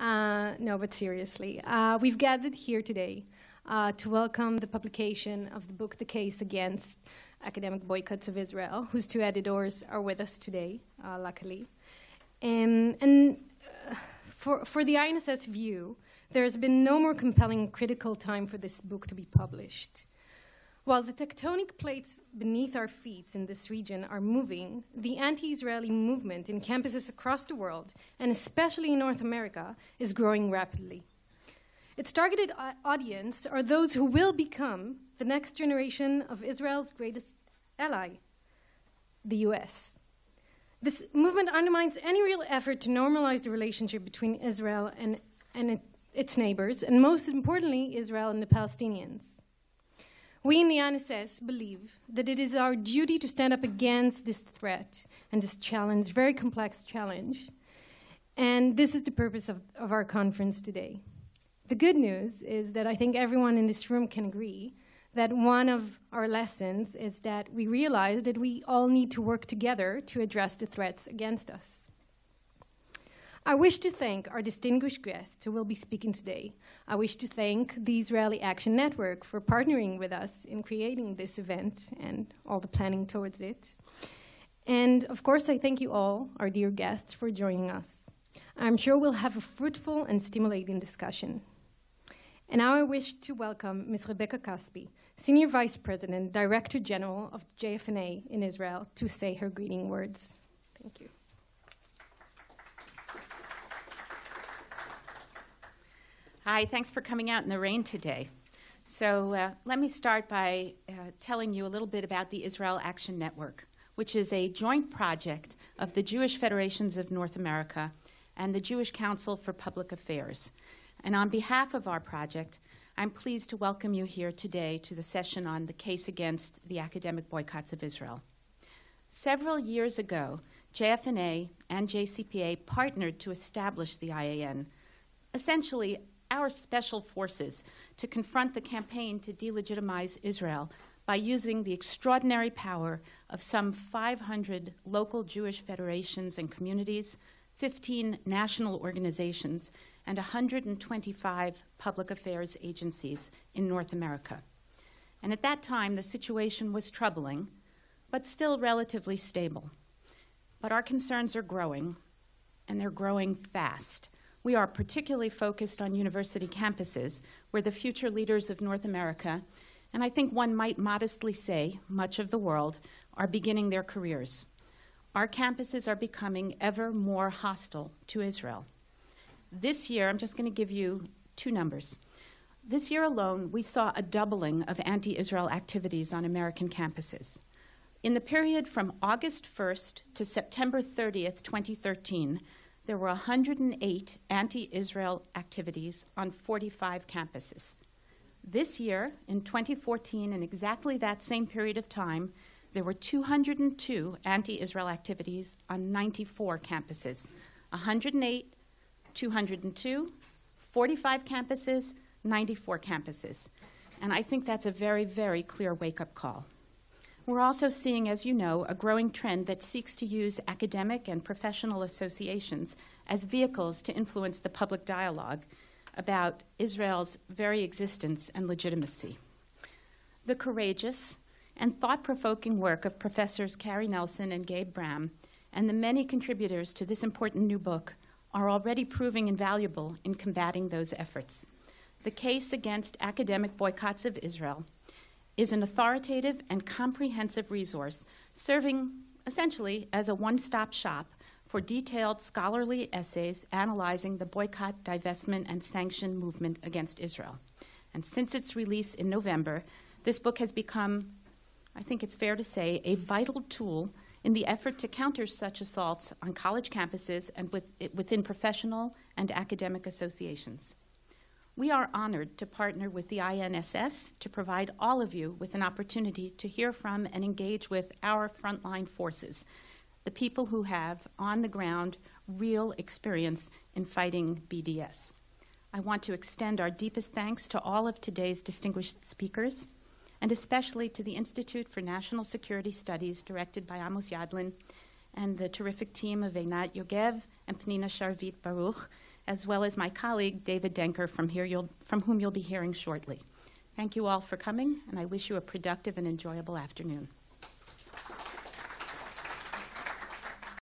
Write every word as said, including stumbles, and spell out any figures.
Uh, no, but seriously, uh, we've gathered here today uh, to welcome the publication of the book, The Case Against Academic Boycotts of Israel, whose two editors are with us today, uh, luckily. Um, and uh, for, for the I N S S view, there has been no more compelling critical time for this book to be published. While the tectonic plates beneath our feet in this region are moving, the anti-Israeli movement in campuses across the world, and especially in North America, is growing rapidly. Its targeted audience are those who will become the next generation of Israel's greatest ally, the U S. This movement undermines any real effort to normalize the relationship between Israel and, and it, its neighbors, and most importantly, Israel and the Palestinians. We in the I N S S believe that it is our duty to stand up against this threat and this challenge, very complex challenge. And this is the purpose of, of our conference today. The good news is that I think everyone in this room can agree that one of our lessons is that we realize that we all need to work together to address the threats against us. I wish to thank our distinguished guests who will be speaking today. I wish to thank the Israeli Action Network for partnering with us in creating this event and all the planning towards it. And of course, I thank you all, our dear guests, for joining us. I'm sure we'll have a fruitful and stimulating discussion. And now I wish to welcome Miz Rebecca Caspi, Senior Vice President, Director General of J F N A in Israel, to say her greeting words. Thank you. Hi, thanks for coming out in the rain today. So uh, let me start by uh, telling you a little bit about the Israel Action Network, which is a joint project of the Jewish Federations of North America and the Jewish Council for Public Affairs. And on behalf of our project, I'm pleased to welcome you here today to the session on the case against the academic boycotts of Israel. Several years ago, J F N A and J C P A partnered to establish the I A N, essentially our special forces, to confront the campaign to delegitimize Israel by using the extraordinary power of some five hundred local Jewish federations and communities, fifteen national organizations, and one hundred twenty-five public affairs agencies in North America. And at that time, the situation was troubling, but still relatively stable. But our concerns are growing, and they're growing fast. We are particularly focused on university campuses, where the future leaders of North America, and I think one might modestly say much of the world, are beginning their careers. Our campuses are becoming ever more hostile to Israel. This year, I'm just going to give you two numbers. This year alone, we saw a doubling of anti-Israel activities on American campuses. In the period from August first to September thirtieth, twenty thirteen, there were one hundred eight anti-Israel activities on forty-five campuses. This year, in twenty fourteen, in exactly that same period of time, there were two hundred two anti-Israel activities on ninety-four campuses. one hundred eight, two hundred two, forty-five campuses, ninety-four campuses. And I think that's a very, very clear wake-up call. We're also seeing, as you know, a growing trend that seeks to use academic and professional associations as vehicles to influence the public dialogue about Israel's very existence and legitimacy. The courageous and thought-provoking work of Professors Cary Nelson and Gabe Bram and the many contributors to this important new book are already proving invaluable in combating those efforts. The Case Against Academic Boycotts of Israel is an authoritative and comprehensive resource serving essentially as a one-stop shop for detailed scholarly essays analyzing the boycott, divestment, and sanction movement against Israel. And since its release in November, this book has become, I think it's fair to say, a vital tool in the effort to counter such assaults on college campuses and with, within professional and academic associations. We are honored to partner with the I N S S to provide all of you with an opportunity to hear from and engage with our frontline forces, the people who have, on the ground, real experience in fighting B D S. I want to extend our deepest thanks to all of today's distinguished speakers, and especially to the Institute for National Security Studies, directed by Amos Yadlin, and the terrific team of Einav Yogev and Pnina Sharvit Baruch, as well as my colleague, David Denker, from, here you'll, from whom you'll be hearing shortly. Thank you all for coming, and I wish you a productive and enjoyable afternoon.